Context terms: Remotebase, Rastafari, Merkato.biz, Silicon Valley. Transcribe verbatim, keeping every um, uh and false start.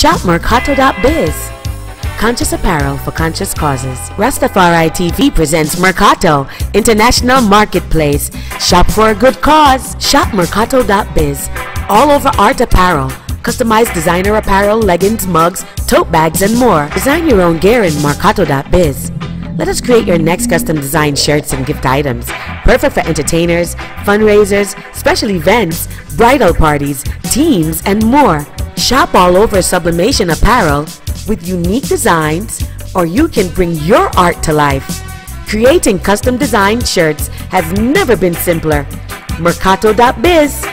Shop Merkato dot biz. Conscious apparel for conscious causes. Rastafari T V presents Merkato, International Marketplace. Shop for a good cause. Shop Merkato dot biz. All over art apparel, customized designer apparel, leggings, mugs, tote bags, and more. Design your own gear in Merkato dot biz. Let us create your next custom designed shirts and gift items. Perfect for entertainers, fundraisers, special events, bridal parties, teams, and more. Shop all over sublimation apparel with unique designs, or you can bring your art to life. Creating custom designed shirts has never been simpler. Merkato dot biz.